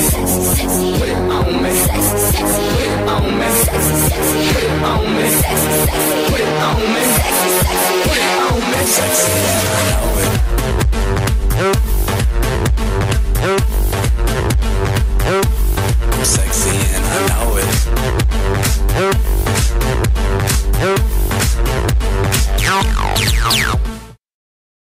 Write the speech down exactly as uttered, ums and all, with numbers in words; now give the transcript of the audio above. Put it on me.